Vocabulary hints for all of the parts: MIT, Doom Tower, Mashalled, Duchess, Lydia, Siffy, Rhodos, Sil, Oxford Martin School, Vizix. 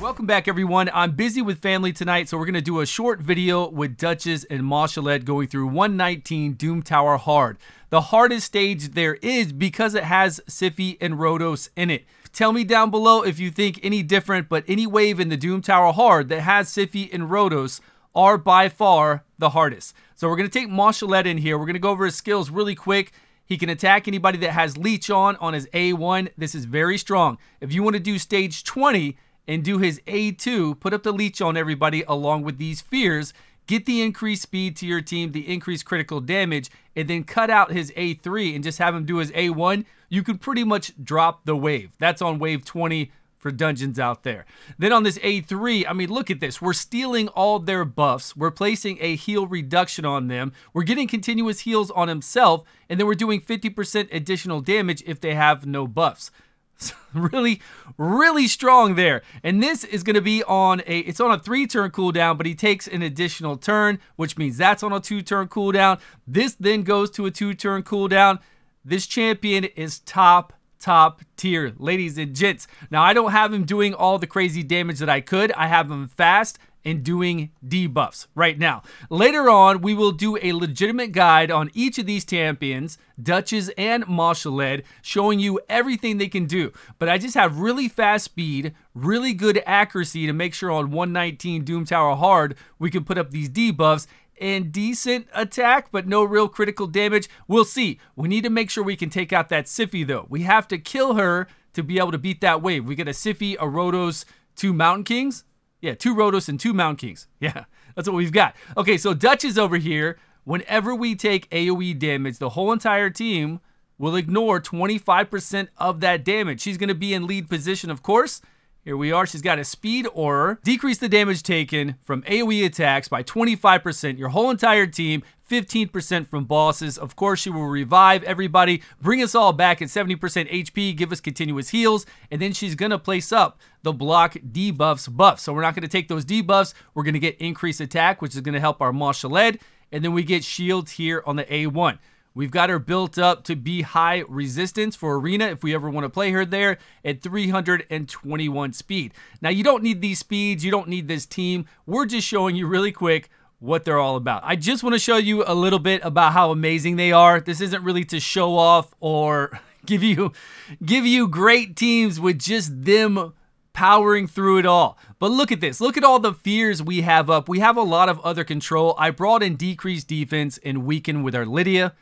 Welcome back, everyone. I'm busy with family tonight, so we're going to do a short video with Duchess and Mashalled going through 119 Doom Tower Hard. The hardest stage there is because it has Siffy and Rhodos in it. Tell me down below if you think any different, but any wave in the Doom Tower Hard that has Siffy and Rhodos are by far the hardest. So we're going to take Mashalled in here. We're going to go over his skills really quick. He can attack anybody that has Leech on his A1. This is very strong. If you want to do stage 20 and do his A2, put up the Leech on everybody along with these fears, get the increased speed to your team, the increased critical damage, and then cut out his A3 and just have him do his A1, you can pretty much drop the wave. That's on wave 20 for dungeons out there. Then on this A3, I mean, look at this. We're stealing all their buffs. We're placing a heal reduction on them. We're getting continuous heals on himself, and then we're doing 50% additional damage if they have no buffs. Really, really strong there. And this is going to be on a 3-turn cooldown, but he takes an additional turn, which means that's on a 2-turn cooldown. This then goes to a 2-turn cooldown. This champion is top tier, ladies and gents. Now, I don't have him doing all the crazy damage that I could. I have him fast and doing debuffs right now. Later on, we will do a legitimate guide on each of these champions, Duchess and Mashalled, showing you everything they can do. But I just have really fast speed, really good accuracy to make sure on 119 Doom Tower Hard, we can put up these debuffs and decent attack, but no real critical damage. We'll see. We need to make sure we can take out that Siffy, though. We have to kill her to be able to beat that wave. We get a Siffy, a Rhodos, 2 Mountain Kings. Yeah, 2 Rhodos and 2 Mountain Kings. Yeah, that's what we've got. Okay, so Duchess over here, whenever we take AoE damage, the whole entire team will ignore 25% of that damage. She's going to be in lead position, of course. Here we are. She's got a speed aura. Decrease the damage taken from AoE attacks by 25%. Your whole entire team, 15% from bosses. Of course, she will revive everybody, bring us all back at 70% HP, give us continuous heals, and then she's going to place up the block debuffs buff. So we're not going to take those debuffs. We're going to get increased attack, which is going to help our Mashalled, and then we get shields here on the A1. We've got her built up to be high resistance for arena if we ever want to play her there at 321 speed. Now, you don't need these speeds. You don't need this team. We're just showing you really quick what they're all about. I just want to show you a little bit about how amazing they are. This isn't really to show off or give you great teams with just them powering through it all. But look at this. Look at all the fears we have up. We have a lot of other control. I brought in decreased defense and weaken with our Lydia.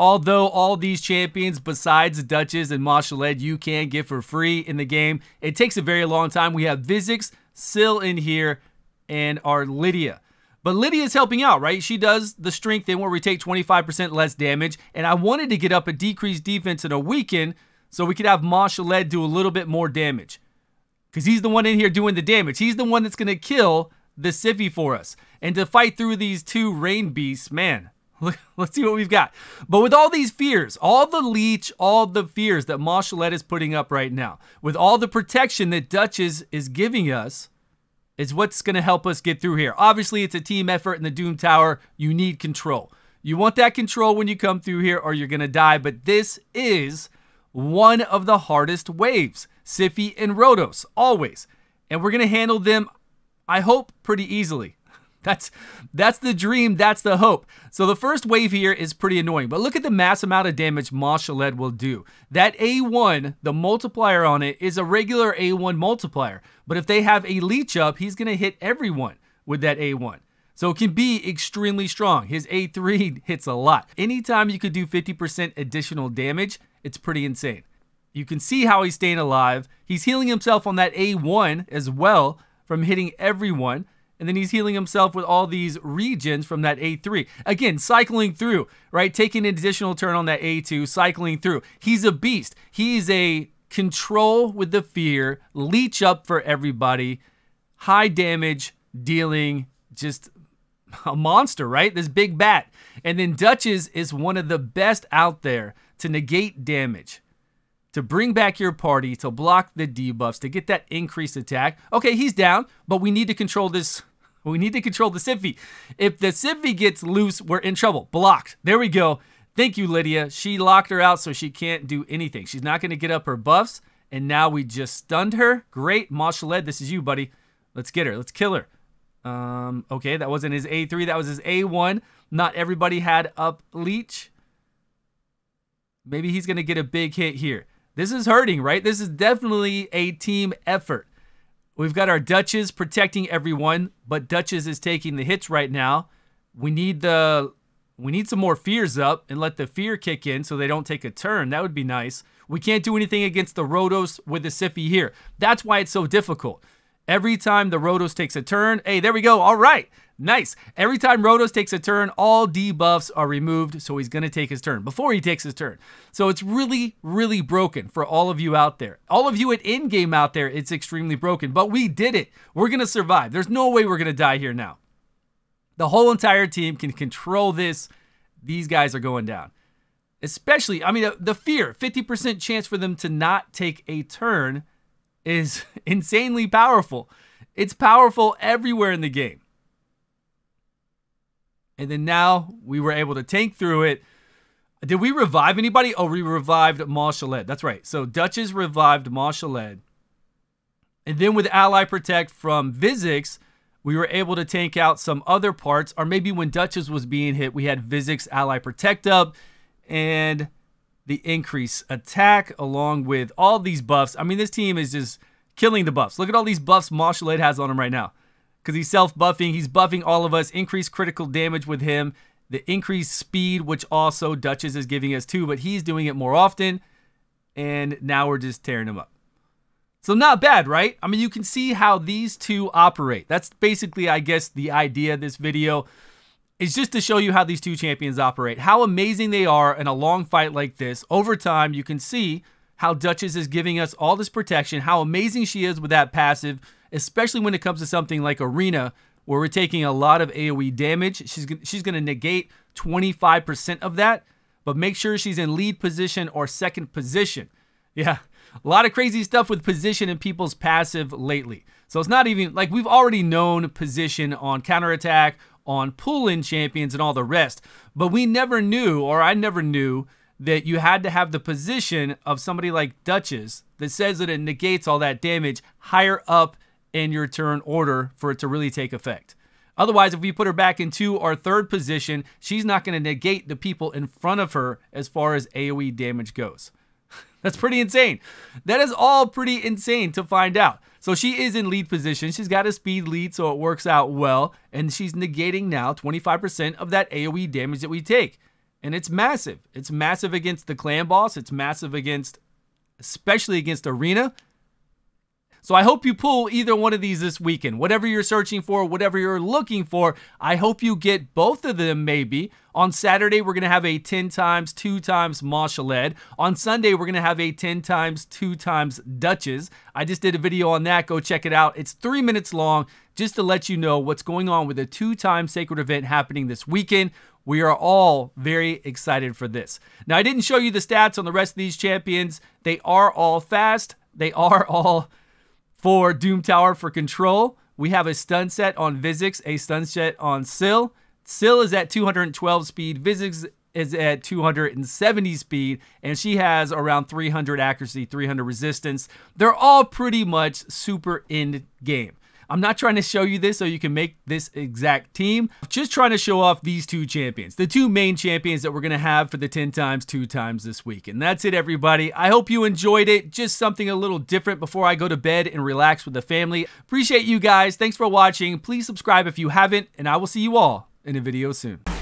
Although all these champions besides Duchess and Mashalled you can get for free in the game, it takes a very long time. We have Vizix, Sil in here, and our Lydia. But Lydia's helping out, right? She does the strength in where we take 25% less damage, and I wanted to get up a decreased defense and a weaken so we could have Mashalled do a little bit more damage because he's the one in here doing the damage. He's the one that's going to kill the Siffy for us. And to fight through these two rain beasts, man, let's see what we've got. But with all these fears, all the leech, all the fears that Mashalled is putting up right now, with all the protection that Duchess is giving us, is what's going to help us get through here. Obviously, it's a team effort in the Doom Tower. You need control. You want that control when you come through here or you're going to die. But this is one of the hardest waves, Siffy and Rhodos, always. And we're going to handle them, I hope, pretty easily. That's the dream, that's the hope. So the first wave here is pretty annoying, but look at the mass amount of damage Mashalled will do. That A1, the multiplier on it, is a regular A1 multiplier, but if they have a leech up, he's going to hit everyone with that A1. So it can be extremely strong. His A3 hits a lot. Anytime you could do 50% additional damage, it's pretty insane. You can see how he's staying alive. He's healing himself on that A1 as well from hitting everyone. And then he's healing himself with all these regens from that A3. Again, cycling through, right? Taking an additional turn on that A2, cycling through. He's a beast. He's a control with the fear, leech up for everybody, high damage, dealing, just a monster, right? This big bat. And then Duchess is one of the best out there to negate damage, to bring back your party, to block the debuffs, to get that increased attack. Okay, he's down, but we need to control this. We need to control the Siffy. If the Siffy gets loose, we're in trouble. Blocked. There we go. Thank you, Lydia. She locked her out, so she can't do anything. She's not going to get up her buffs, And now we just stunned her. Great, Mashalled, this is you, buddy. Let's get her. Let's kill her. Okay, that wasn't his A3. That was his A1. Not everybody had up Leech. Maybe he's going to get a big hit here. This is hurting, right? This is definitely a team effort. We've got our Duchess protecting everyone, but Duchess is taking the hits right now. We need some more fears up and let the fear kick in so they don't take a turn. That would be nice. We can't do anything against the Rhodos with the Siffy here. That's why it's so difficult. Every time the Rhodos takes a turn, hey, there we go. All right, nice. Every time Rhodos takes a turn, all debuffs are removed, so he's going to take his turn before he takes his turn. So it's really, really broken for all of you out there. All of you at in-game out there, it's extremely broken, but we did it. We're going to survive. There's no way we're going to die here now. The whole entire team can control this. These guys are going down. Especially, I mean, the fear, 50% chance for them to not take a turn is insanely powerful. It's powerful everywhere in the game. And then now we were able to tank through it. Did we revive anybody? Oh, we revived Mashalled. That's right. So Duchess revived Mashalled. And then with Ally Protect from Vizix, we were able to tank out some other parts, or maybe when Duchess was being hit, we had Vizix Ally Protect up and the increase attack along with all these buffs. I mean, this team is just killing the buffs. Look at all these buffs Mashalled has on him right now because he's self-buffing. He's buffing all of us, increased critical damage with him, the increased speed, which also Duchess is giving us too, but he's doing it more often, and now we're just tearing him up. So not bad, right? I mean, you can see how these two operate. That's basically, I guess, the idea of this video is just to show you how these two champions operate, how amazing they are in a long fight like this. Over time, you can see how Duchess is giving us all this protection, how amazing she is with that passive, especially when it comes to something like Arena, where we're taking a lot of AoE damage. She's going to negate 25% of that, but make sure she's in lead position or second position. Yeah. A lot of crazy stuff with position and people's passive lately. So it's not even, like, we've already known position on counterattack, on pull-in champions, and all the rest. But we never knew, or I never knew, that you had to have the position of somebody like Duchess that says that it negates all that damage higher up in your turn order for it to really take effect. Otherwise, if we put her back in 2 or 3rd position, she's not going to negate the people in front of her as far as AoE damage goes. That's pretty insane. That is all pretty insane to find out. So she is in lead position. She's got a speed lead, so it works out well. And she's negating now 25% of that AoE damage that we take. And it's massive. It's massive against the clan boss. It's massive against, especially against Arena. So I hope you pull either one of these this weekend. Whatever you're searching for, whatever you're looking for, I hope you get both of them maybe. On Saturday, we're going to have a 10x, 2x Mashalled. On Sunday, we're going to have a 10x, 2x Duchess. I just did a video on that. Go check it out. It's 3 minutes long just to let you know what's going on with the 2x sacred event happening this weekend. We are all very excited for this. Now, I didn't show you the stats on the rest of these champions. They are all fast. They are all... For Doom Tower for control, we have a stun set on Vizix, a stun set on Sil. Sil is at 212 speed, Vizix is at 270 speed, and she has around 300 accuracy, 300 resistance. They're all pretty much super in game. I'm not trying to show you this so you can make this exact team. I'm just trying to show off these two champions, the two main champions that we're going to have for the 10x, 2x this week. And that's it, everybody. I hope you enjoyed it. Just something a little different before I go to bed and relax with the family. Appreciate you guys. Thanks for watching. Please subscribe if you haven't, and I will see you all in a video soon.